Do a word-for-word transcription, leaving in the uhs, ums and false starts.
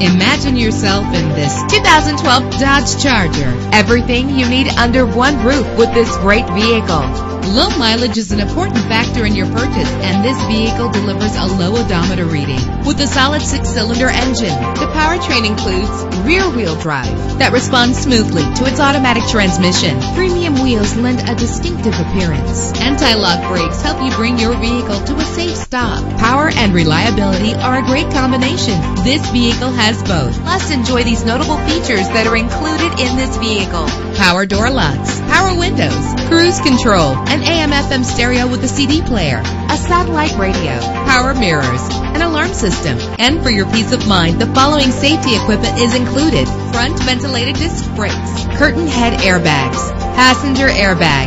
Imagine yourself in this two thousand twelve Dodge Charger. Everything you need under one roof with this great vehicle. Low mileage is an important factor in your purchase, and this vehicle delivers a low odometer reading. With a solid six-cylinder engine, the powertrain includes rear-wheel drive that responds smoothly to its automatic transmission. Premium wheels lend a distinctive appearance. Anti-lock brakes help you bring your vehicle to a safe stop. Power and reliability are a great combination. This vehicle has both. Plus, enjoy these notable features that are included in this vehicle: power door locks, power windows, cruise control, an A M F M stereo with a C D player, a satellite radio, power mirrors, an alarm system. And for your peace of mind, the following safety equipment is included: front ventilated disc brakes, curtain head airbags, passenger airbag,